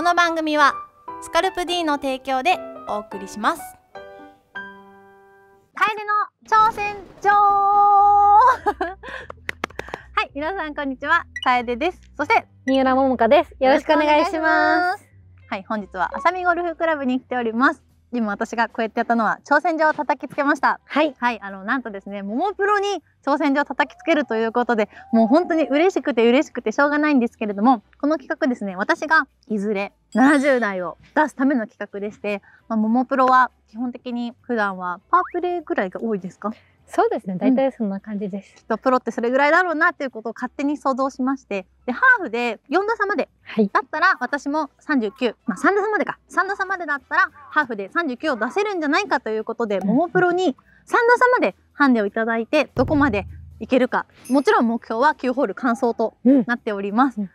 この番組はスカルプ D の提供でお送りします。かえでの挑戦状はい、皆さんこんにちは、かえでです。そして三浦桃香です。よろしくお願いします。はい、本日はあさみゴルフクラブに来ております。今私がこうやってやったのは挑戦状を叩きつけました。はい、はい、なんとですね、ももプロに挑戦状を叩きつけるということで、もう本当に嬉しくてしょうがないんですけれども、この企画ですね、私がいずれ70代を出すための企画でして、まあ、ももプロは基本的に普段はパープレイぐらいが多いですか？そうですね、大体そんな感じです。きっとプロってそれぐらいだろうなということを勝手に想像しまして、でハーフで4打差まで、はい、だったら私も39、まあ、3打差までか、3打差までだったらハーフで39を出せるんじゃないかということで、ももプロに3打差までハンデをいただいて、どこまでいけるか、もちろん目標は9ホール完走となっております。もうちょ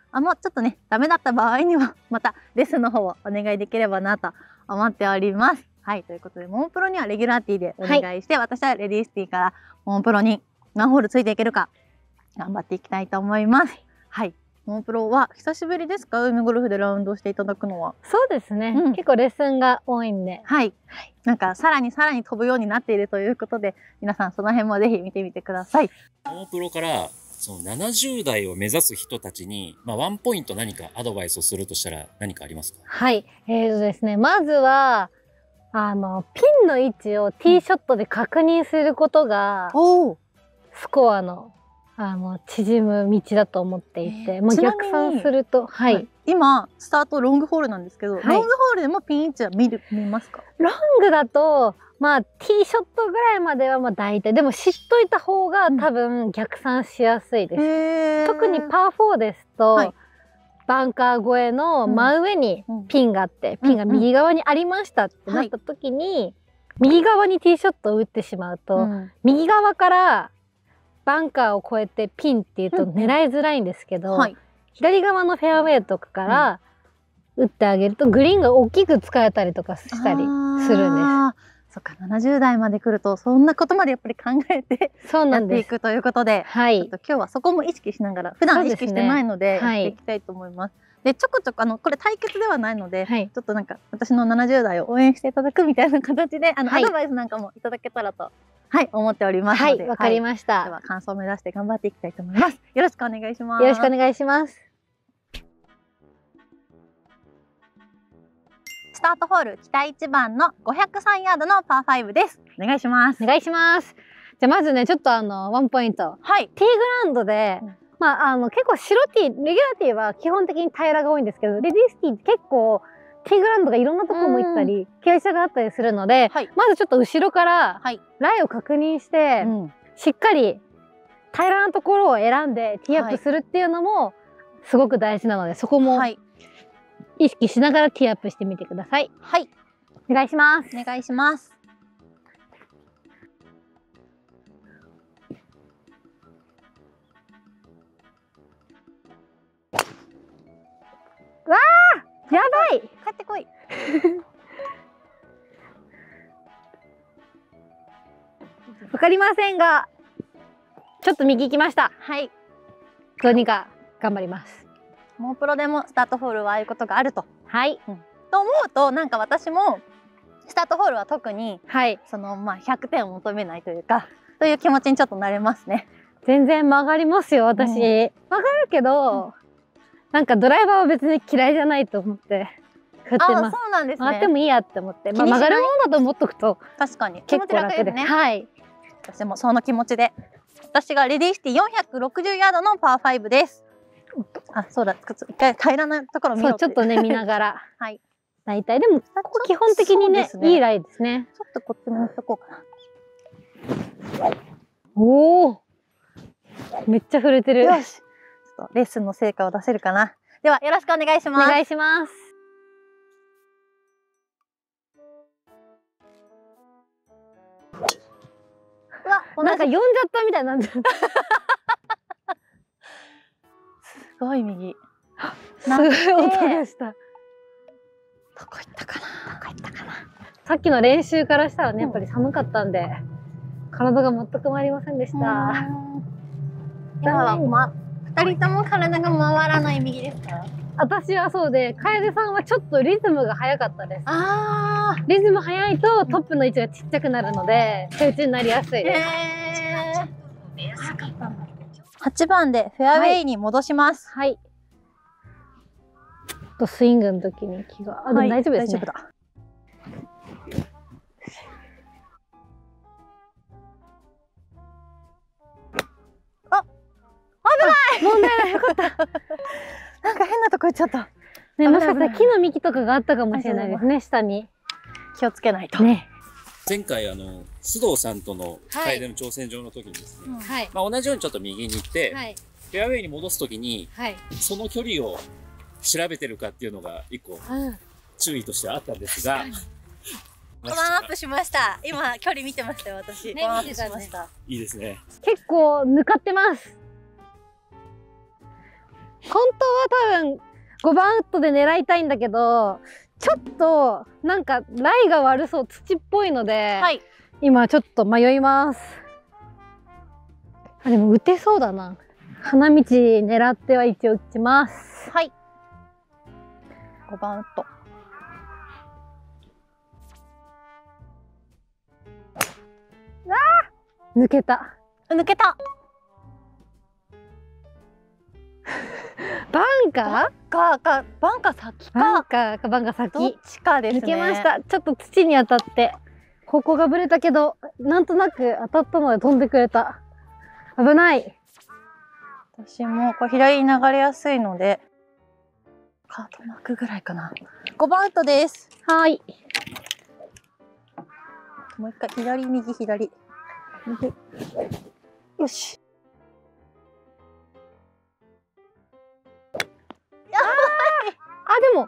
っとね、ダメだった場合にはまたレッスンの方をお願いできればなと思っております。はい、ということで、ももプロにはレギュラーティーでお願いして、はい、私はレディースティーからももプロに何ホールついていけるか頑張っていきたいと思います。はい、ももプロは久しぶりですか？海ゴルフでラウンドしていただくのは。そうですね、結構レッスンが多いんで、はい、なんかさらに飛ぶようになっているということで、皆さんその辺もぜひ見てみてください。ももプロからその70代を目指す人たちに、まあ、ワンポイント何かアドバイスをするとしたら何かありますか？はい、ですね、まずはピンの位置をティーショットで確認することが、スコアの、縮む道だと思っていて、もう逆算すると、はい、今スタートロングホールなんですけど、はい、ロングホールでもピン位置は見ますか？ロングだと、まあ、ティーショットぐらいまではまあ大体でも知っといた方が多分逆算しやすいです。特にパー4ですと、はい、バンカー越えの真上にピンがあって、ピンが右側にありましたってなった時に、右側にティーショットを打ってしまうと、右側からバンカーを越えてピンっていうと狙いづらいんですけど、左側のフェアウェイとかから打ってあげるとグリーンが大きく使えたりとかしたりするんです。そっか、70代まで来るとそんなことまでやっぱり考えてやっていくということで、はい、ちょっと今日はそこも意識しながら、普段意識してないのでやっていきたいと思います。でちょこちょここれ対決ではないので、はい、ちょっとなんか私の70代を応援していただくみたいな形ではい、アドバイスなんかもいただけたらと、はい、思っておりますので、わかりました。では完走を目指して頑張っていきたいと思います。よろしくお願いします。よろしくお願いします。スタートホール北1番の503ヤードのパー5です。お願いします。お願いします。じゃあまずね、ちょっとワンポイント。はい。ティーグラウンドで、まあ結構白ティー、レギュラーティーは基本的に平らが多いんですけど、レディースティー結構ティーグラウンドがいろんなとこも行ったり、傾斜があったりするので、はい、まずちょっと後ろからライを確認して、しっかり平らなところを選んでティーアップするっていうのもすごく大事なので、そこも。はい、意識しながらティーアップしてみてください。はい。お願いします。お願いします。わあ、やばい。帰ってこい。わかりませんが、ちょっと右行きました。はい。どうにか頑張ります。ももプロでもスタートホールはああいうことがあると。はい。と思うと、なんか私もスタートホールは特に、はい、まあ100点を求めないというか、という気持ちにちょっとなれますね。全然曲がりますよ、私。曲がるけど、なんかドライバーは別に嫌いじゃないと思って振ってます。ああ、そうなんですね。曲がってもいいやって思って、まあ、曲がるものだと思っとくと、確かに気持ち楽ですね。はい。私もその気持ちで、私がレディースティー460ヤードのパー5です。あ、そうだ、一回平らなところ見よう。そう、ちょっとね、見ながら。はい。大体、でも、基本的にね、いいライですね。ちょっとこっちに置いとこうかな。おお。めっちゃ震えてる。よし。ちょっとレッスンの成果を出せるかな。では、よろしくお願いします。お願いします。うわ、なんか呼んじゃったみたいなんだ。すごい右。すごい音がした。どこ行ったかな。さっきの練習からしたらね、やっぱり寒かったんで、体が全く回りませんでした。今は2人とも体が回らない右ですか？私はそうで、楓さんはちょっとリズムが速かったです。ああ、リズム速いとトップの位置がちっちゃくなるので、手打ちになりやすいです。8番でフェアウェイに戻します。はい。はい、とスイングの時に気が、あ、でも大丈夫ですね。はい、大丈夫だ。問題ない、よかった。なんか変なとこ行っちゃった。ね、もしかしたら木の幹とかがあったかもしれないですね、下に。気をつけないと。ね。前回、須藤さんとの楓の挑戦状の時にですね、はい、まあ同じようにちょっと右に行って、はい、フェアウェイに戻す時に、はい、その距離を調べてるかっていうのが一個、注意としてはあったんですが、ワンアップしました。今、距離見てましたよ、私。ね、ワンアップしました。いいですね。結構、向かってます。本当は多分5番ウッドで狙いたいんだけど、ちょっとなんかライが悪そう、土っぽいので、はい、今ちょっと迷います。あ、でも打てそうだな。花道狙っては一応打ちます。はい、5番ウッド。あ、抜けた、抜けた。バンカーか、バンカー先か。バンカーか、バンカー先。どっちかですね。抜けました。ちょっと土に当たって、方向がぶれたけど、なんとなく当たったので飛んでくれた。危ない。私も、こう、左に流れやすいので、カート巻くぐらいかな。5番ウッドです。はい。もう一回、左、右、左。右。よし。あ、でもや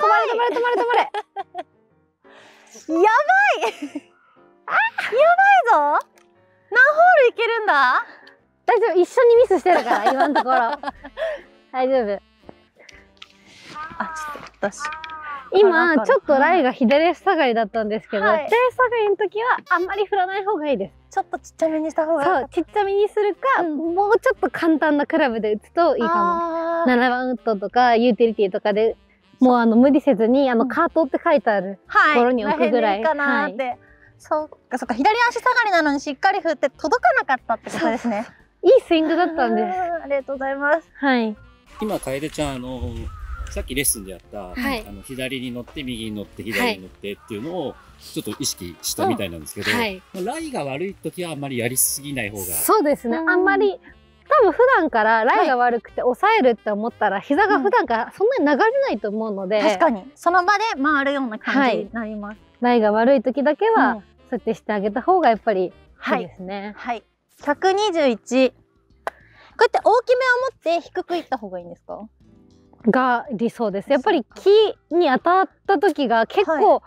ばい、止まれ止まれ止まれ止まれやばいやばいぞ。何ホールいけるんだ。大丈夫、一緒にミスしてるから今のところ大丈夫。あ、ちょっと私今ちょっとライが左下がりだったんですけど、はい、左下がりの時はあんまり振らない方がいいです。ちょっとちっちゃめにした方がいい。そう、ちっちゃめにするか、うん、もうちょっと簡単なクラブで打つといいかも。7番ウッドとかユーティリティとかでもう無理せずにカートって書いてあるところに置くぐらい。そうかそうか、左足下がりなのにしっかり振って届かなかったってことですね。いいスイングだったんです。ありがとうございます。はい、今楓ちゃんさっきレッスンでやった、はい、左に乗って右に乗って左に乗ってっていうのをちょっと意識したみたいなんですけど、はい、ライが悪い時はあんまりやりすぎない方が。そうですね、あんまり多分普段からライが悪くて抑えるって思ったら、はい、膝が普段からそんなに流れないと思うので、確かにその場で回るような感じになります、はい、ライが悪い時だけはそうやってしてあげた方がやっぱりいいですね。はい、はい、121。こうやって大きめを持って低くいった方がいいんですかが理想です。やっぱり木に当たった時が結構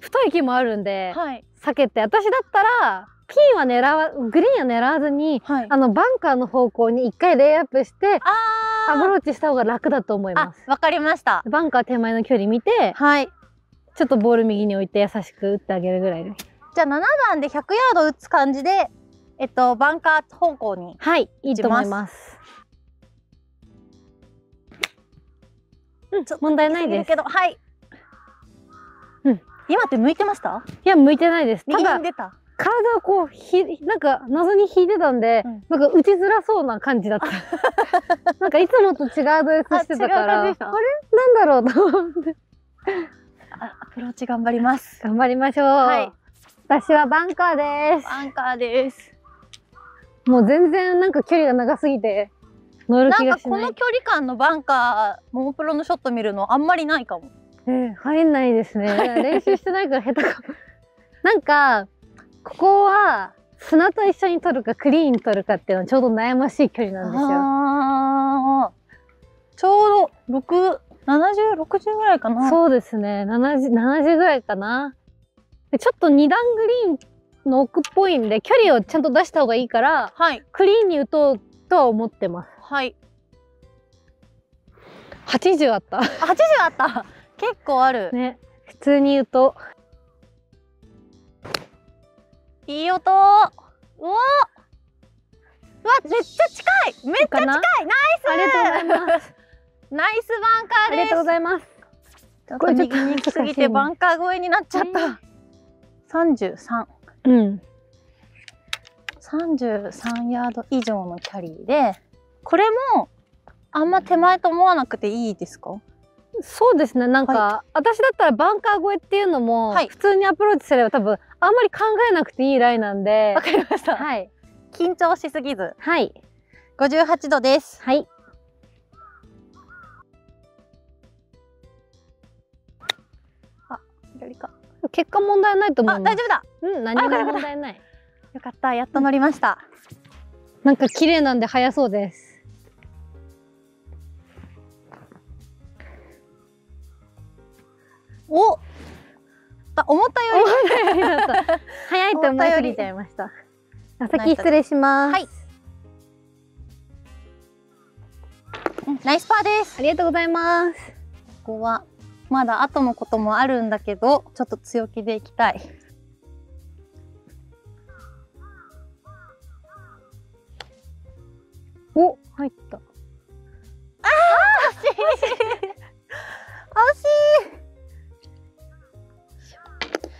太い木もあるんで、はい、避けて、私だったらピンはグリーンは狙わずに、はい、バンカーの方向に一回レイアップしてアプローチした方が楽だと思います。わかりました。バンカー手前の距離見て、はい、ちょっとボール右に置いて優しく打ってあげるぐらいです。じゃあ7番で100ヤード打つ感じで、バンカー方向にいいと思います。問題ないです。はい。うん。今って向いてました？いや、向いてないです。ただ、体をこう、なんか謎に引いてたんで、なんか打ちづらそうな感じだった。なんかいつもと違うアドレスしてたから、あれなんだろうと思って。アプローチ頑張ります。頑張りましょう。はい。私はバンカーです。バンカーです。もう全然なんか距離が長すぎて。なんかこの距離感のバンカー、モモプロのショット見るのあんまりないかも。入んないですね。練習してないから下手かも。なんか、ここは砂と一緒に取るかクリーン取るかっていうのはちょうど悩ましい距離なんですよ。ちょうど70、60ぐらいかな。そうですね。70ぐらいかな。ちょっと2段グリーンの奥っぽいんで、距離をちゃんと出した方がいいから、はい、クリーンに打とうとは思ってます。はい。80あった。あった。結構ある。ね。普通に言うと。いい音。うお。うわ、めっちゃ近い。めっちゃ近い。ナイス。ありがとうございます。ナイスバンカーです。ありがとうございます。これちょっと右に行きすぎてバンカー越えになっちゃった。33。うん。33ヤード以上のキャリーで、これもあんま手前と思わなくていいですか？そうですね。なんか、はい、私だったらバンカー越えっていうのも、はい、普通にアプローチすれば多分あんまり考えなくていいライなんで。わかりました。はい。緊張しすぎず。はい。58度です。はい。あ、左か。結果問題ないと思う。あ、大丈夫だ。うん、何も問題ない。よかった、やっと乗りました。なんか綺麗なんで速そうです。お、思ったより速いと思いすぎちゃいました。先失礼します。はい。ナイスパーです。ありがとうございます。ここはまだ後のこともあるんだけど、ちょっと強気でいきたい。お、入った。ああ、惜しい。惜しい。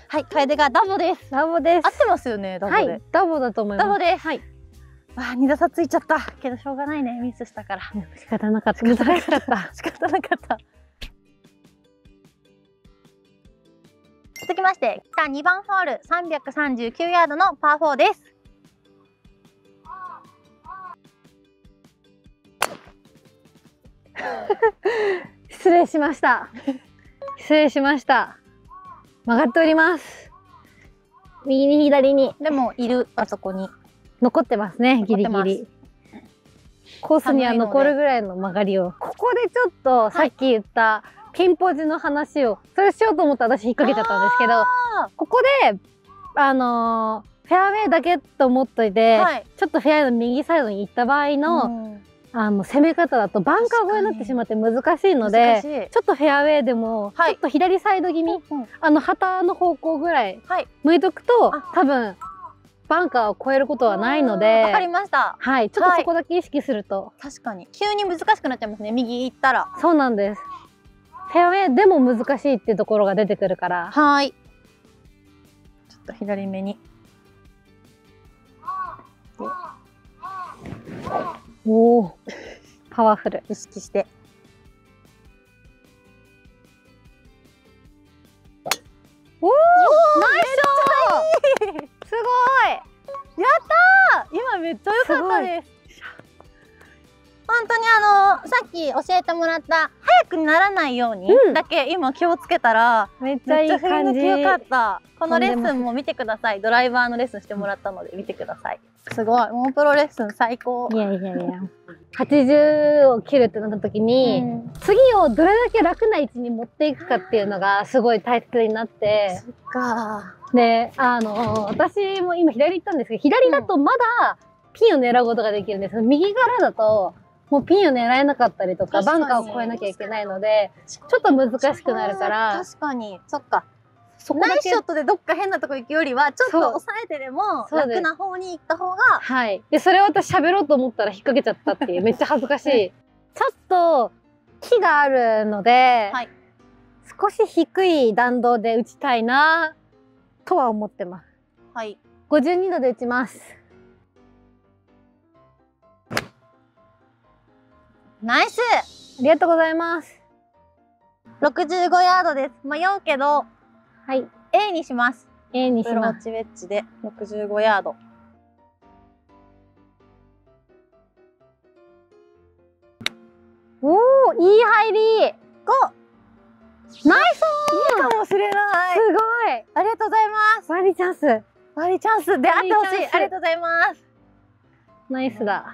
はい、かえでがダボです。ダボです。合ってますよね、ダボで。はい、ダボだと思います。ダボです。はい。あ、2打差ついちゃった。けどしょうがないね、ミスしたから。仕方なかった。仕方なかった。仕方なかった。続きまして、北2番ホール339ヤードのパー4です。失礼しました。失礼しました。曲がっております。右に左に。でもいる、あそこに。残ってますね、ギリギリ。コースには残るぐらいの曲がりを。ここでちょっとさっき言ったピンポジの話を、それしようと思って私引っ掛けちゃったんですけど、ここで、フェアウェイだけと思っといて、はい、ちょっとフェアウェイの右サイドに行った場合の、攻め方だとバンカー越えになってしまって難しいので、ちょっとフェアウェイでも、はい、ちょっと左サイド気味、旗の方向ぐらい向いとくと、はい、多分バンカーを越えることはないので。わかりました。はい、ちょっとそこだけ意識すると、はい、確かに急に難しくなっちゃいますね、右行ったら。そうなんです。フェアウェイでも難しいっていうところが出てくるから。はい。ちょっと左目に。おお、パワフル。意識して。おお、ナイスショット。すごい。やったー。今めっちゃ良かったです。本当にさっき教えてもらった早くならないようにだけ今気をつけたら、めっちゃいい感じ。よかった。このレッスンも見てください。ドライバーのレッスンしてもらったので見てください。すごい。モンプロレッスン最高。いやいやいや。80を切るってなった時に、次をどれだけ楽な位置に持っていくかっていうのがすごい大切になって。そっか。で、私も今左行ったんですけど、左だとまだピンを狙うことができるんですけど、右からだと、もうピンを狙えなかったりとか、バンカーを越えなきゃいけないので、ちょっと難しくなるから。確かに。そっか。ナイスショットでどっか変なとこ行くよりは、ちょっと抑えてでも、楽な方に行った方が。はい。で、それを私喋ろうと思ったら引っ掛けちゃったっていう、めっちゃ恥ずかしい。ちょっと、木があるので、はい、少し低い弾道で打ちたいな、とは思ってます。はい。52度で打ちます。ナイス！ありがとうございます。65ヤードです。迷うけど、はい。A にします。A にします。ブローチウェッジで65ヤード。おー、いい入り！ 5！ ナイス！いいかもしれない。すごい！ありがとうございます。バーディーチャンス。バーディーチャンスであってほしい。ありがとうございます。ナイスだ。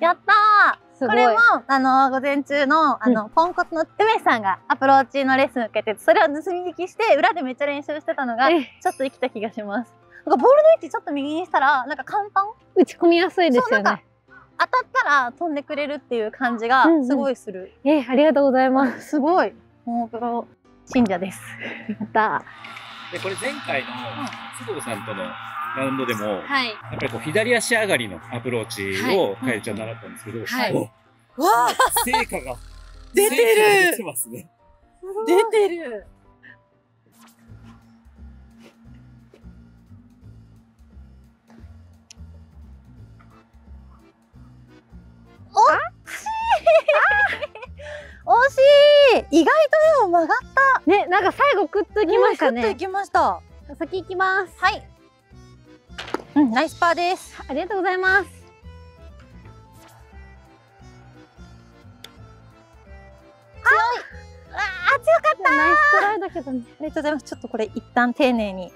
やったー！これも、午前中の、ポンコツの梅さんがアプローチのレッスンを受けて、それを盗み聞きして、裏でめっちゃ練習してたのが、ちょっと生きた気がします。なんかボールの位置ちょっと右にしたら、なんか簡単？打ち込みやすいですよね。なんか当たったら飛んでくれるっていう感じが、すごいする。ありがとうございます。すごい。もう、プロ信者です。やった。で、これ前回の、須藤さんとの、ラウンドでも、やっぱりこう左足上がりのアプローチをかえでちゃん習ったんですけど、わあ、成果が出てる、出てますね。出てる。惜しい。意外とでも曲がった。ね、なんか最後くっつきましたね。くっつきました。先行きます。はい。うん、ナイスパーです。ありがとうございます。強い。ああ、強かった。ナイストライだけどね。ありがとうございます。ちょっとこれ一旦丁寧に。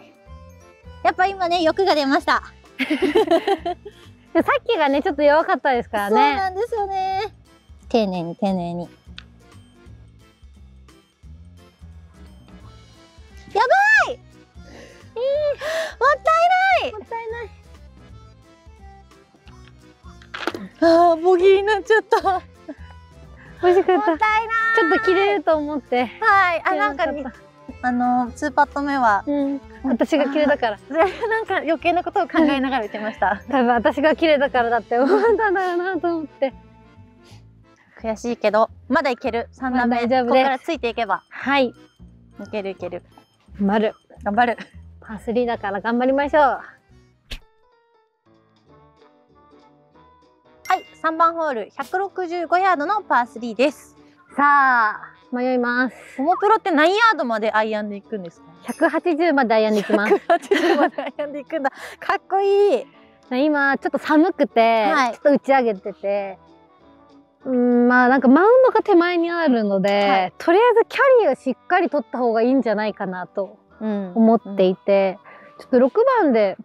やっぱ今ね、欲が出ました。さっきがね、ちょっと弱かったですからね。そうなんですよね。丁寧に丁寧に。やばい！もったいない。ああ、ボギーになっちゃった。美味しかった。もったいない。ちょっと切れると思って。はい、あ、なんか、2パット目は、私が切れだから。なんか余計なことを考えながら打てました。多分私が切れだからだって思ったんだろうなと思って。悔しいけど、まだいける。3段目、ここからついていけば。はい。いけるいける。丸。頑張る。パー3だから頑張りましょう。はい、3番ホール165ヤードのパー3です。さあ、迷います。ホモプロって何ヤードまでアイアンで行くんですか？180までアイアンで行きます。180までアイアンで行くんだ。かっこいい。今ちょっと寒くて、はい、ちょっと打ち上げてて、まあなんかマウンドが手前にあるので、はい、とりあえずキャリーをしっかり取った方がいいんじゃないかなと。思っていて、ちょっと6番で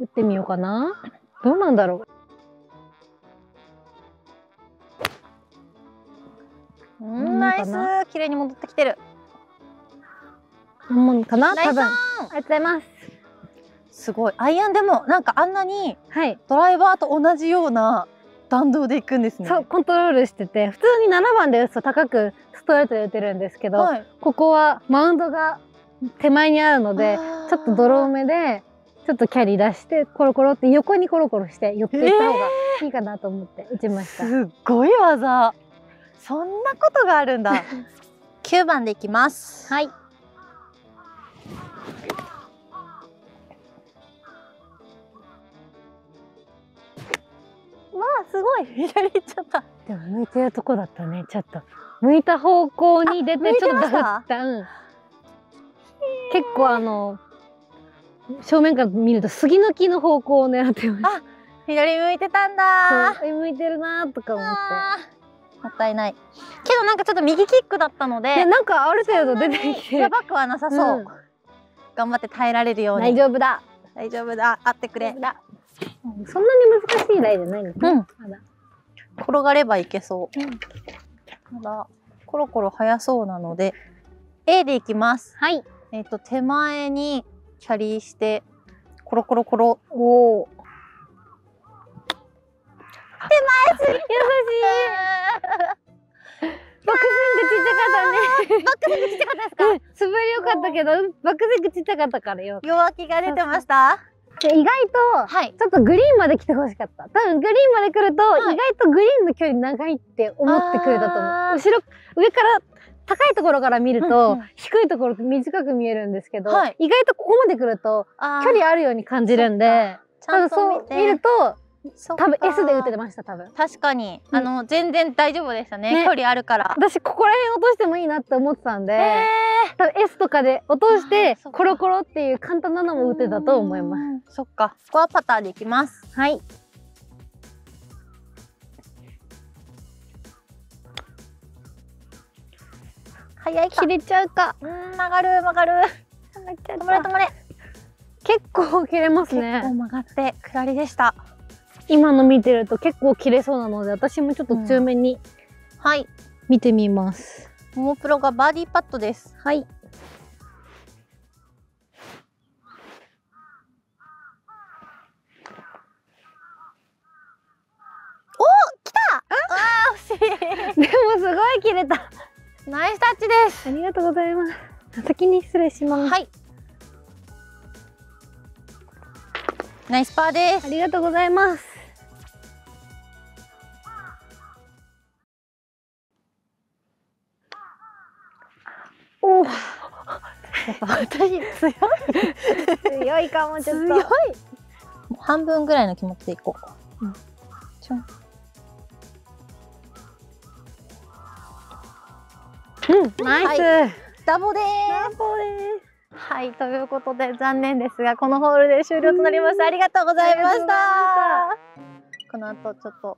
打ってみようかな。どうなんだろう。ナイス、綺麗に戻ってきてる。もんかな、多分。ありがとうございます。すごい、アイアンでも、なんかあんなに、ドライバーと同じような弾道でいくんですね。そう、コントロールしてて、普通に7番で打つと高くストレートで打てるんですけど、はい、ここはマウンドが。手前にあるので、ちょっと泥埋めで、ちょっとキャリー出して、コロコロって横にコロコロして、寄っていった方がいいかなと思って打ちました。すごい技。そんなことがあるんだ。9番でいきます。はい。わあ、すごい。左行っちゃった。でも向いてるとこだったね、ちょっと。向いた方向に出て、ちょっとダウンタウン。結構正面から見ると杉の木の方向を狙ってます。あ、左向いてたんだ。左向いてるなーとか思って。もったいない。けどなんかちょっと右キックだったので。なんかある程度出てきて。やばくはなさそう。頑張って耐えられるように。大丈夫だ。大丈夫だ。あってくれ。そんなに難しいラインじゃないの。うん。転がればいけそう。ただコロコロ速そうなので A でいきます。はい。手前にキャリーして、コロコロコロ。おお。手前すぎる。優しい。バックスイングちっちゃかったね。バックスイングちっちゃかったですか？滑りよかったけど、バックスイングちっちゃかったからよ。弱気が出てました。意外と、ちょっとグリーンまで来てほしかった。多分グリーンまで来ると、意外とグリーンの距離長いって思ってくれたと思う。後ろ、上から。高いところから見ると、低いところ短く見えるんですけど、はい、意外とここまで来ると距離あるように感じるんで、ちゃんとそう見ると多分 S で打ててました。多分確かに、全然大丈夫でしたね、距離あるから。私ここら辺落としてもいいなって思ってたんで、多分 S とかで落としてコロコロっていう簡単なのも打てたと思います。そっか、スコアパターでいきます。はい、切れちゃうか。曲がる曲がる。止まれ止まれ。結構切れますね。結構曲がって下りでした。今の見てると結構切れそうなので、私もちょっと強めに、はい、見てみます。ももプロがバーディーパットです。はい。お、来た。ああ、惜しい。でもすごい切れた。ナイスタッチです。ありがとうございます。先に失礼します。はい。ナイスパーです。ありがとうございます。やっぱ私強いかも。ちょっと強い。半分ぐらいの気持ちでいこう。うん、ちょん。うん、ナイス、はい、ダボです。ダボです。はい、ということで残念ですがこのホールで終了となります。ありがとうございました。この後ちょっと、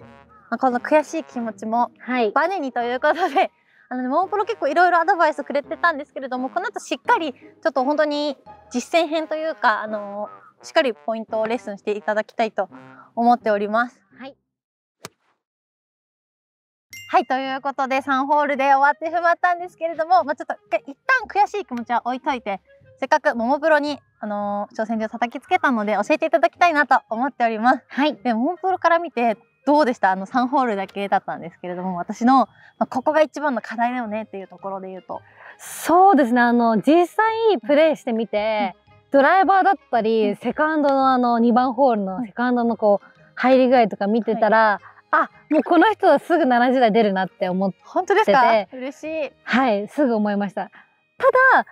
この悔しい気持ちもバネにということで、はい、ももプロ結構いろいろアドバイスくれてたんですけれども、この後しっかりちょっと本当に実践編というか、しっかりポイントをレッスンしていただきたいと思っております。はい、はい、ということで3ホールで終わってしまったんですけれども、ちょっと一旦悔しい気持ちは置いといて、せっかくももプロに挑戦状を叩きつけたので教えていただきたいなと思っております。はい、でももプロから見てどうでした？3ホールだけだったんですけれども、私の、ここが一番の課題だよねっていうところで言うと。そうですね、実際プレイしてみて、ドライバーだったり、セカンドの2番ホールのセカンドのこう入り具合とか見てたら、はい、あ、もうこの人はすぐ70台出るなって思ってて。本当ですか？嬉しい。はい、すぐ思いました。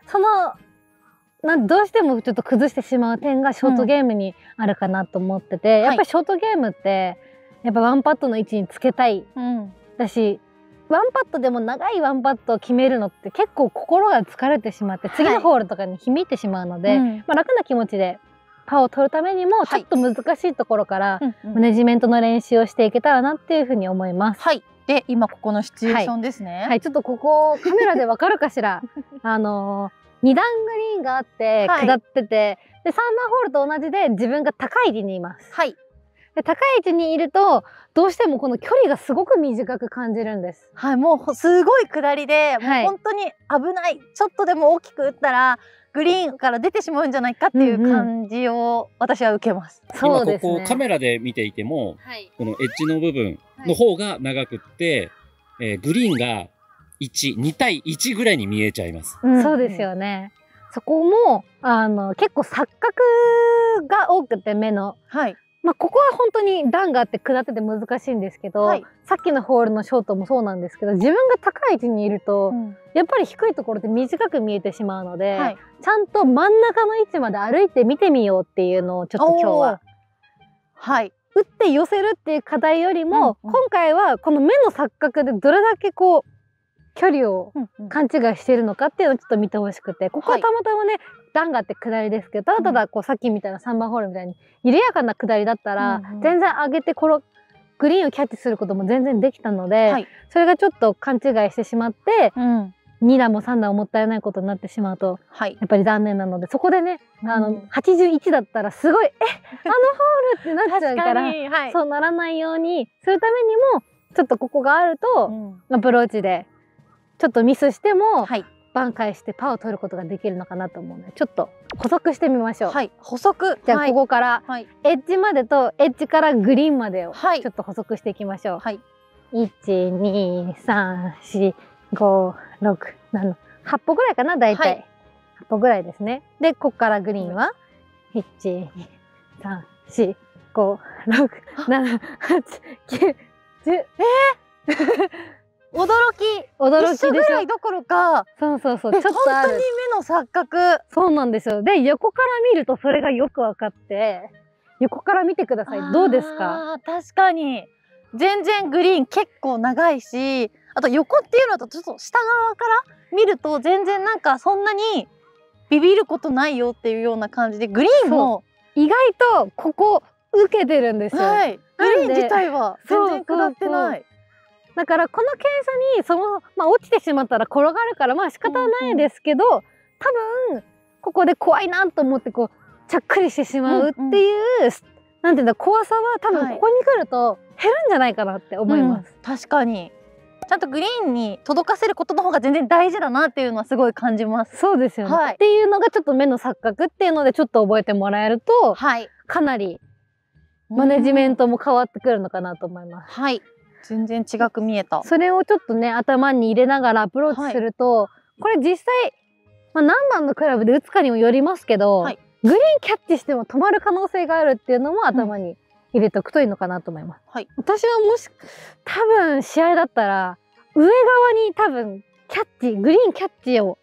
ただ、どうしてもちょっと崩してしまう点がショートゲームにあるかなと思ってて、やっぱりショートゲームって、やっぱワンパットの位置につけたい、だし、ワンパットでも長いワンパットを決めるのって結構心が疲れてしまって、次のホールとかに響いてしまうので、楽な気持ちでパーを取るためにもちょっと難しいところからマネジメントの練習をしていけたらなっていうふうに思います。はい、で今ここのシチュエーションですね。はい、はい、ちょっとここカメラでわかるかしら。2段グリーンがあって下ってて、で3段ホールと同じで自分が高い位置にいます。はい、高い位置にいるとどうしてもこの距離がすごく短く感じるんです。はい、もうすごい下りで、はい、もう本当に危ない、ちょっとでも大きく打ったらグリーンから出てしまうんじゃないかっていう感じを私は受けます。今ここカメラで見ていても、はい、このエッジの部分の方が長くって、グリーンが2対1ぐらいに見えちゃいます。うん、そうですよね。そこも結構錯覚が多くて目の。はい、ここは本当に段があって下ってて難しいんですけど、はい、さっきのホールのショートもそうなんですけど、自分が高い位置にいると、やっぱり低いところで短く見えてしまうので、はい、ちゃんと真ん中の位置まで歩いて見てみようっていうのをちょっと今日は、はい、打って寄せるっていう課題よりも、今回はこの目の錯覚でどれだけこう距離を勘違いしているのかっていうのをちょっと見てほしくて、ここはたまたまね、はい、段があって下りですけど、ただただこうさっきみたいな3番ホールみたいに緩やかな下りだったら、全然上げてグリーンをキャッチすることも全然できたので、はい、それがちょっと勘違いしてしまって、2段も3段もったいないことになってしまうと、はい、やっぱり残念なので、そこでね、81だったらすごい「あのホール!」ってなっちゃうからはい、そうならないようにするためにもちょっとここがあると、アプローチでちょっとミスしても。はい、挽回してパーを取ることができるのかなと思うので、ちょっと補足してみましょう。はい、補足。じゃあここからエッジまでとエッジからグリーンまでをちょっと補足していきましょう。はい、1、2、3、4、5、6、7、8歩ぐらいかな、大体。はい、8歩ぐらいですね。でここからグリーンは1、2、3、4、5、6、7、8、9、10。驚き、一緒ぐらいどころか、そう、ちょっとある。本当に目の錯覚。そうなんですよ。で、横から見るとそれがよく分かって、横から見てください。どうですか？確かに。全然グリーン結構長いし、あと横っていうのとちょっと下側から見ると全然なんかそんなにビビることないよっていうような感じで、グリーンも意外とここ受けてるんですよ。はい、グリーン自体は全然下ってない。だからこの傾斜に落ちてしまったら転がるから仕方ないですけど、多分ここで怖いなと思ってこうちゃっくりしてしまうっていう、なんていうんだ、怖さは多分ここに来ると減るんじゃないかなって思います。確かにちゃんとグリーンに届かせることの方が全然大事だなっていうのはすごい感じます。そうですよね、はい、っていうのがちょっと目の錯覚っていうのでちょっと覚えてもらえると、はい、かなりマネジメントも変わってくるのかなと思います。はい、全然違く見えた。それをちょっとね、頭に入れながらアプローチすると、はい、これ実際、何番のクラブで打つかにもよりますけど、はい、グリーンキャッチしても止まる可能性があるっていうのも頭に入れておくといいのかなと思います。はい、私は多分試合だったら上側に多分グリーンキャッチを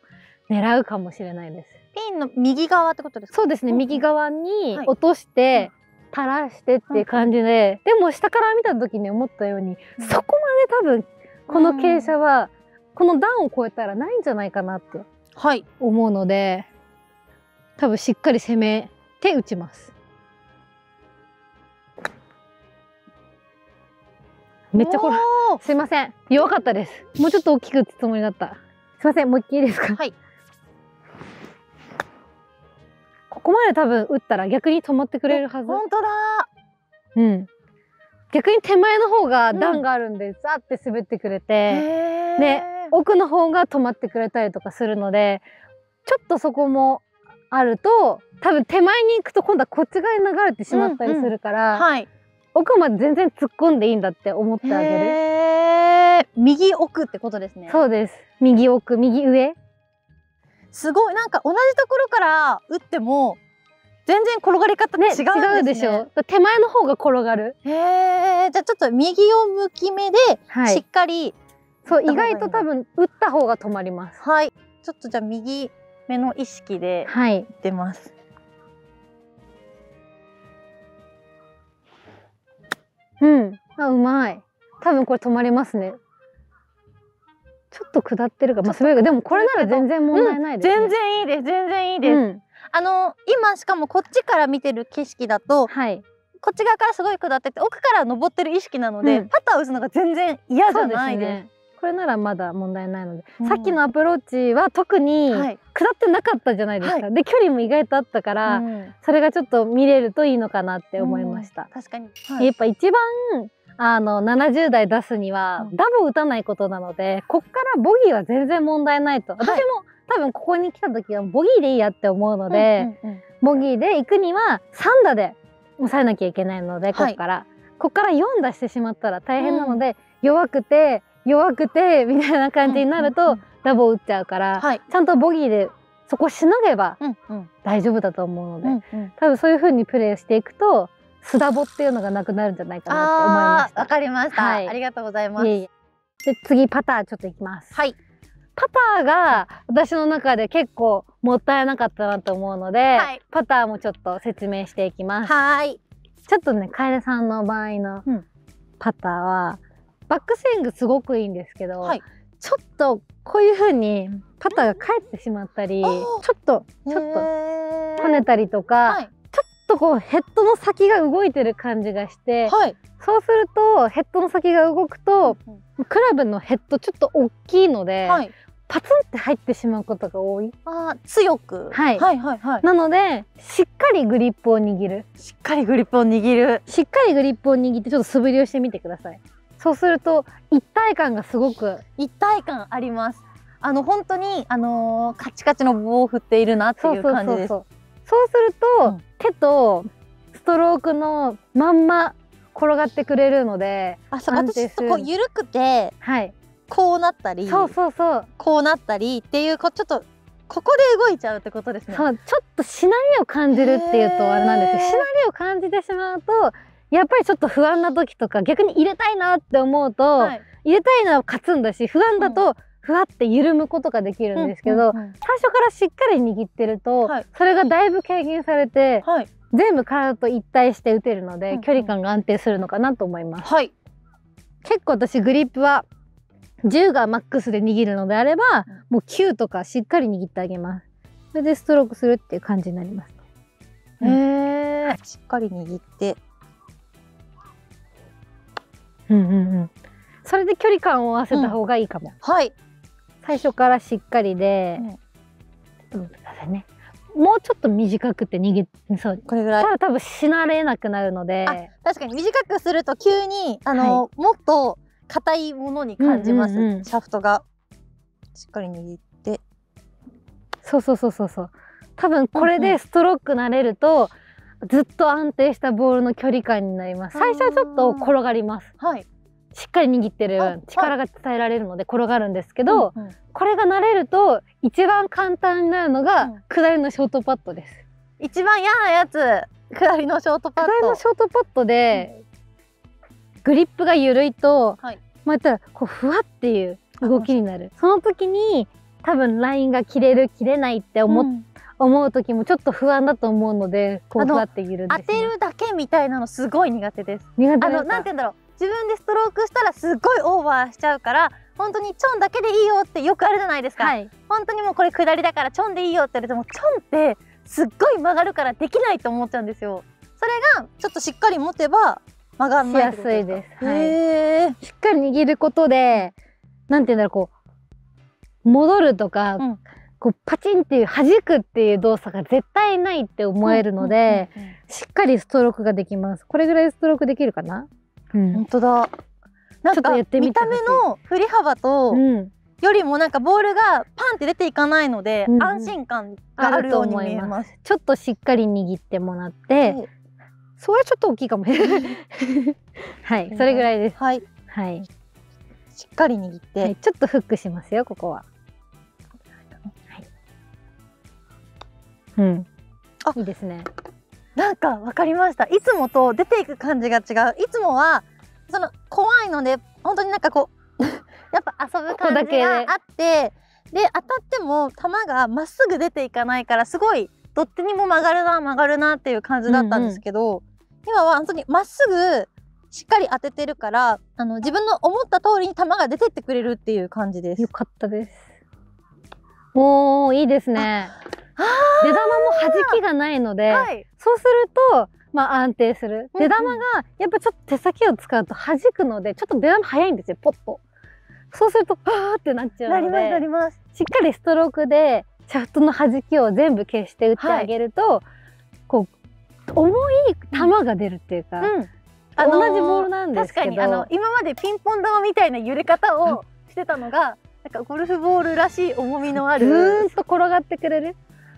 狙うかもしれないです。ピンの右側ってことですか？そうですね、右側に落として、垂らしてっていう感じで、でも下から見た時に思ったように、そこまで多分この傾斜は、この段を越えたらないんじゃないかなって思うので、多分しっかり攻めて打ちます。めっちゃこれ、すいません、弱かったです。もうちょっと大きく打つつもりだった。すいません、もう一回いいですか？はい。ここまで多分打ったら逆に止まってくれるはず。本当だ。うん、逆に手前の方が段があるんで、ザーって滑ってくれて、で奥の方が止まってくれたりとかするので、ちょっとそこもあると、多分手前に行くと今度はこっち側に流れてしまったりするから、はい、奥まで全然突っ込んでいいんだって思ってあげる。右奥ってことですね。そうです。右奥、右上。すごい、なんか同じところから打っても全然転がり方違うんですね。違うでしょ。手前の方が転がる。じゃあちょっと右を向き目でしっかり、はい、そう、意外と多分打った方が止まります。はい。ちょっとじゃあ右目の意識で打ってます。はい、うん、あ、うまい。多分これ止まりますね。ちょっと下ってるか、まあ、すごいが、でもこれなら全然問題ないです、ね。うん、全然いいです、全然いいです。うん、今しかもこっちから見てる景色だと、はい、こっち側からすごい下ってて、奥から登ってる意識なので、うん、パター打つのが全然嫌じゃないです。ですね、これならまだ問題ないので、うん、さっきのアプローチは特に下ってなかったじゃないですか。はい、で、距離も意外とあったから、うん、それがちょっと見れるといいのかなって思いました。うん、確かに。はい、やっぱ一番70台出すにはダボ打たないことなので、こっからボギーは全然問題ないと。私も、はい、多分ここに来た時はボギーでいいやって思うので、ボギーで行くには3打で抑えなきゃいけないので、こっから、はい、こっから4打してしまったら大変なので、うん、弱くてみたいな感じになるとダボ打っちゃうから、ちゃんとボギーでそこしのげば大丈夫だと思うので、多分そういう風にプレーしていくとスダボっていうのがなくなるんじゃないかなって思いました。わかりました、はい、ありがとうございます。で、次パターちょっといきます。はい、パターが私の中で結構もったいなかったなと思うので、はい、パターもちょっと説明していきます。はい、ちょっとね、かえでさんの場合のパターは、うん、バックスイングすごくいいんですけど、はい、ちょっとこういう風にパターが返ってしまったり、ちょっと跳ねたりとか、はい、ちょっとこうヘッドの先が動いてる感じがして、はい、そうするとヘッドの先が動くと、うん、クラブのヘッドちょっと大きいので、はい、パツンって入ってしまうことが多い。あ、強く。はいはいはいはい。なので、しっかりグリップを握る。しっかりグリップを握る。しっかりグリップを握ってちょっと素振りをしてみてください。そうすると一体感がすごく、一体感あります。本当にカチカチの棒を振っているなっていう感じです。そうすると、うん、手とストロークのまんま転がってくれるので、あ、そう、私そこ緩くて、はい、こうなったり、こうなったりっていう、ちょっとここで動いちゃうってことですね。そう、ちょっとしなりを感じるっていうとあれなんですけど、しなりを感じてしまうと。やっぱりちょっと不安な時とか、逆に入れたいなって思うと、はい、入れたいのは勝つんだし、不安だとふわって緩むことができるんですけど、最初からしっかり握ってると、はい、それがだいぶ軽減されて、はい、全部体と一体して打てるので、はい、距離感が安定するのかなと思います。はい、結構私グリップは10がマックスで握るのであれば、もう9とかしっかり握ってあげます。それでストロークするっていう感じになります。しっかり握ってそれで距離感を合わせた方がいいかも。うん、はい、最初からしっかりで、うん、ちょっと待ってくださいね。もうちょっと短くて握って、そう、これぐらいただ多分しなれなくなるので、確かに短くすると急にはい、もっと硬いものに感じます。シャフトがしっかり握って、そう多分これでストローク慣れると、ずっと安定したボールの距離感になります。最初はちょっと転がります。はい、しっかり握ってる分、力が伝えられるので転がるんですけど、うんうん、これが慣れると一番簡単になるのが下りのショートパットです。一番嫌なやつ、下りのショートパット。下りのショートパットで、グリップが緩いと、はい、またこうふわっていう動きになる。その時に多分ラインが切れる切れないって思う時もちょっと不安だと思うので、こうふわって切るんです、ね、当てるだけみたいなのすごい苦手です。苦手ですか？なんて言うんだろう、自分でストロークしたらすごいオーバーしちゃうから、本当にチョンだけでいいよってよくあるじゃないですか、はい、本当にもうこれ下りだからチョンでいいよって言われても、チョンってすっごい曲がるからできないと思っちゃうんですよ。それがちょっとしっかり持てば曲がんないってことですか？しやすいです。はい、しっかり握ることで、なんていうんだろう、こう戻るとか、うん、こうパチンっていう弾くっていう動作が絶対ないって思えるので、しっかりストロークができます。これぐらいストロークできるかな？うん、本当だ。なんか見た目の振り幅とよりもなんかボールがパンって出ていかないので、安心感があるように見えます。ちょっとしっかり握ってもらって、はい、それはちょっと大きいかもしれない。はい、それぐらいです。はい、はい、しっかり握って、はい、ちょっとフックしますよ、ここは。はい、うん、あ、いいですね。なんかわかりました。いつもと出ていく感じが違う。いつもはその怖いので、本当になんかこうやっぱ遊ぶ感じがあって、で当たっても球がまっすぐ出ていかないから、すごいどっちにも曲がるなっていう感じだったんですけど、今は本当にまっすぐしっかり当ててるから、自分の思った通りに球が出てってくれるっていう感じです。よかったです。おー、いいですね。出玉も弾きがないので、はい、そうすると、まあ、安定する。出玉がやっぱちょっと手先を使うと弾くので、ちょっと出玉早いんですよ、ポッと。そうするとあーってなっちゃうので、しっかりストロークでチャートの弾きを全部消して打ってあげると、はい、こう重い球が出るっていうか、同じボールなんですけど、確かに今までピンポン玉みたいな揺れ方をしてたのが、なんかゴルフボールらしい重みのある、ずーっと転がってくれる。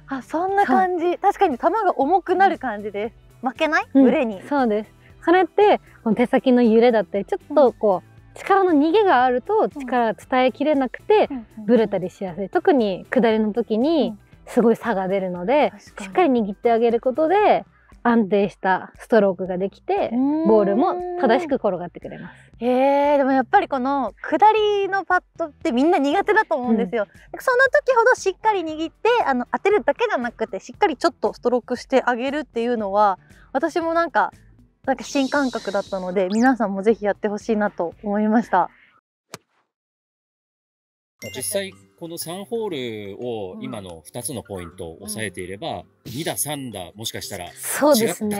あ、そんな感じ。確かに球が重くなる感じです。負けない？ブレに。そうです。それってこの手先の揺れだったり、ちょっとこう力の逃げがあると力が伝えきれなくてブレたりしやすい。特に下りの時にすごい差が出るので、しっかり握ってあげることで安定したストロークができて、ボールも正しく転がってくれます。でもやっぱりこの下りのパットってみんな苦手だと思うんですよ。そんな時ほどしっかり握って、当てるだけじゃなくて、しっかりちょっとストロークしてあげるっていうのは、私もなんか新感覚だったので、皆さんもぜひやってほしいなと思いました。実際この3ホールを今の2つのポイントを抑えていれば、2打3打もしかしたら違っ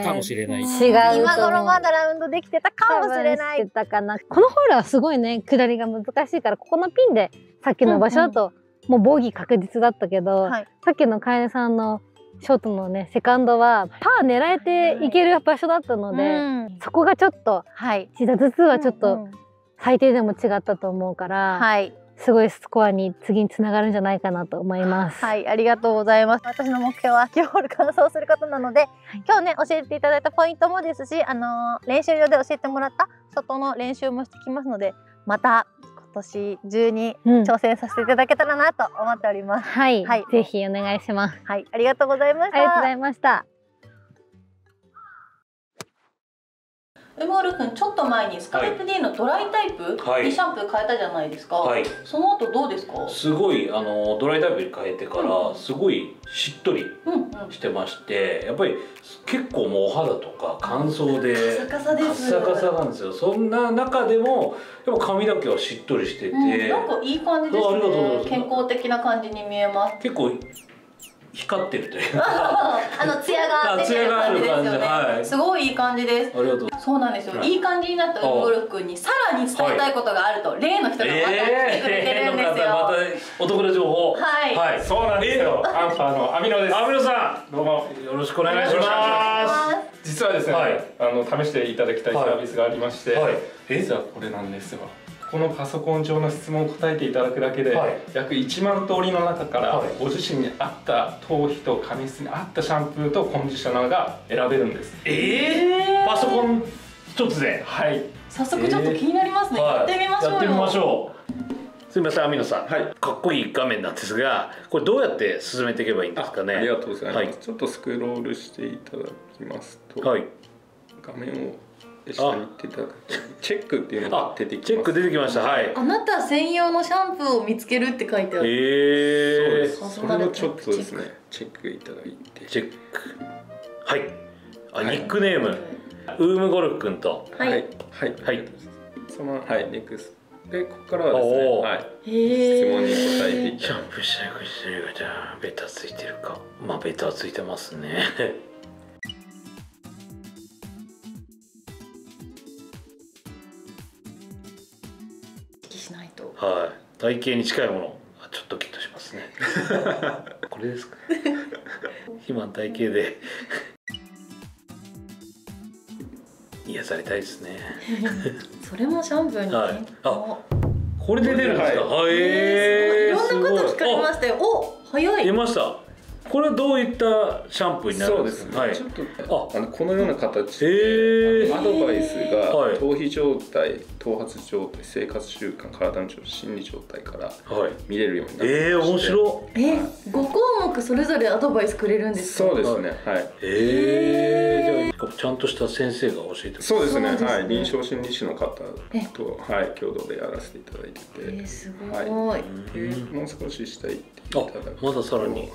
たかもしれない、今頃まだラウンドできてたかもしれない。このホールはすごいね、下りが難しいから、ここのピンでさっきの場所だともうボギー確実だったけど、はい、さっきのかえでさんのショートのねセカンドはパー狙えていける場所だったので、そこがちょっと、はい、1打ずつはちょっと最低でも違ったと思うから。はい、すごいスコアに次につながるんじゃないかなと思います。はい、ありがとうございます。私の目標は9ホール完走することなので、はい、今日ね教えていただいたポイントもですし、練習場で教えてもらった外の練習もしてきますので、また今年中に挑戦させていただけたらなと思っております。はい、はい、ぜひお願いします。はい、ありがとうございました。ありがとうございました。ウムオル君、ちょっと前にスカルプ D のドライタイプにシャンプー変えたじゃないですか、はい、その後どうですか？すごいドライタイプに変えてからすごいしっとりしてまして、やっぱり結構もうお肌とか乾燥でカサカサなんですよ。そんな中でもでも髪だけはしっとりしてて、なんかいい感じですね。健康的な感じに見えます。結構光ってるというかツヤが出てる感じですよね。はい、すごいいい感じです。ありがとう。そうなんですよ。いい感じになったウムオル君にさらに伝えたいことがあると、例の人がまた来てくれてるんですよ。またお得な情報。はい。はい。そうなんですよ。アンファーのアミノです。アミノさん、どうもよろしくお願いします。実はですね、試していただきたいサービスがありまして、実はこれなんですよ。このパソコン上の質問を答えていただくだけで、約1万通りの中からご自身に合った頭皮と髪質に合ったシャンプーとコンディショナーが選べるんです。パソコン一つで。はい。早速ちょっと気になりますね。やってみましょう。やってみましょう。すみません、アミノさん。はい。かっこいい画面なんですが、これどうやって進めていけばいいんですかね。ありがとうございます。ちょっとスクロールしていただきますと、画面を。下に行っていただくチェックっていうのが出てきます。チェック出てきました。はい。あなた専用のシャンプーを見つけるって書いてある。そうです。それもちょっとですね。チェックいただいて。チェック。はい。あ、ニックネームウームゴルフ君と。はいはいはい。そのはいネクスでここからはですね。はい。質問に答えていく。シャンプーしたいかしてないかじゃあベタついてるか。まあベタついてますね。はい、体型に近いもの、ちょっときっとしますね。これですか。肥満体型で。癒されたいですね。それもシャンプーに、ね。はい、あ、これで出るんですか。はい、いろんなこと聞かれましたよ。お、早い。出ました。これはどういったシャンプーになるんですか。そうですね。ちょっとこのような形でアドバイスが頭皮状態、頭髪状態、生活習慣、体の調子、心理状態から見れるようになって。面白い。5項目それぞれアドバイスくれるんですか。そうですね。はい。じゃあちゃんとした先生が教えてくれる。そうですね。はい。臨床心理士の方と共同でやらせていただいてて。すごい。もう少し下行っていただく。まださらに。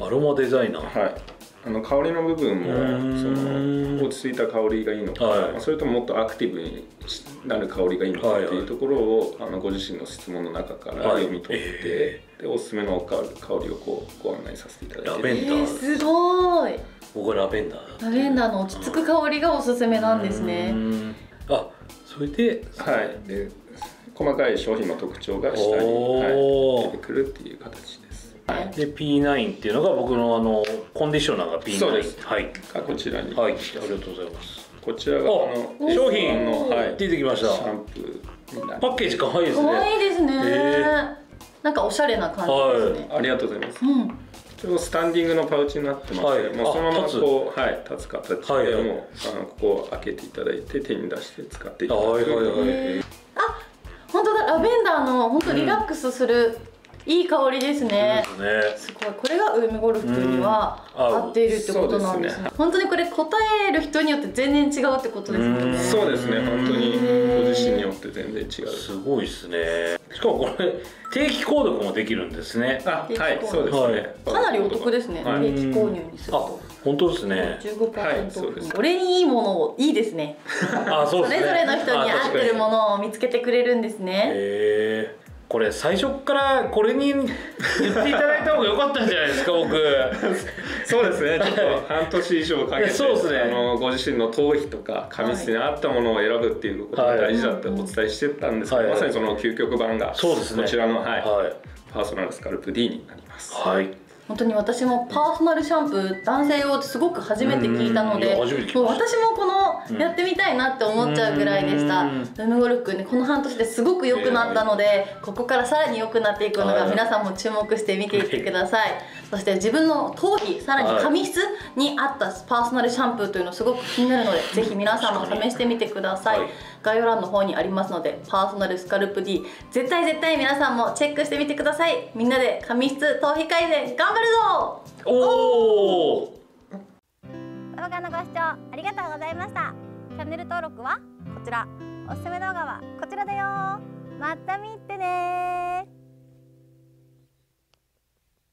アロマデザイナー、はい、香りの部分もその落ち着いた香りがいいのか、はい、それとももっとアクティブになる香りがいいのかっていうところを、はい、ご自身の質問の中から読み取って、はい、でおすすめの香りをこうご案内させていただいて、ラベンダーすごい。僕はラベンダー、ラベンダーの落ち着く香りがおすすめなんですね。あ、それで、はい、で細かい商品の特徴が下に、はい、出てくるっていう形で。で P9 っていうのが僕のコンディショナーが P9。 そうです。はい、こちらに。はい、ありがとうございます。こちらが商品の出てきました。シャンプーパッケージ可愛いですね。可愛いですね。なんかおしゃれな感じですね。ありがとうございます。ちょうどスタンディングのパウチになってまして、もうそのままこう立つ形で、もうここを開けていただいて手に出して使っていただく。あ、本当だ。ラベンダーの本当リラックスするいい香りですね。すごい。これがウームゴルフには合っているってことなんですね。本当にこれ答える人によって全然違うってことですよね。そうですね。本当にご自身によって全然違う。すごいですね。しかもこれ定期購読もできるんですね。あ、はい、そうですね。かなりお得ですね。定期購入にすると。本当ですね。15%。俺にいいものをいいですね。それぞれの人に合ってるものを見つけてくれるんですね。へえ。これ最初からこれに言っていただいた方が良かったんじゃないですか。僕そうですね。ちょっと半年以上かけて、ご自身の頭皮とか髪質に合ったものを選ぶっていうことが大事だってお伝えしてたんですけど、まさにその究極版がこちらのパーソナルスカルプ D になります。はい、本当に私もパーソナルシャンプー男性用ってすごく初めて聞いたので、もう私もこのやってみたいなって思っちゃうぐらいでした。ウムゴルフ君ね、この半年ですごく良くなったので、ここからさらに良くなっていくのが皆さんも注目して見ていってください。そして自分の頭皮、さらに髪質に合ったパーソナルシャンプーというのすごく気になるので、ぜひ皆さんも試してみてください。概要欄の方にありますので、パーソナルスカルプ D 絶対皆さんもチェックしてみてください。みんなで髪質、頭皮改善頑張るぞ。おお。動画のご視聴ありがとうございました。チャンネル登録はこちら。おすすめ動画はこちらだよ。また見てね。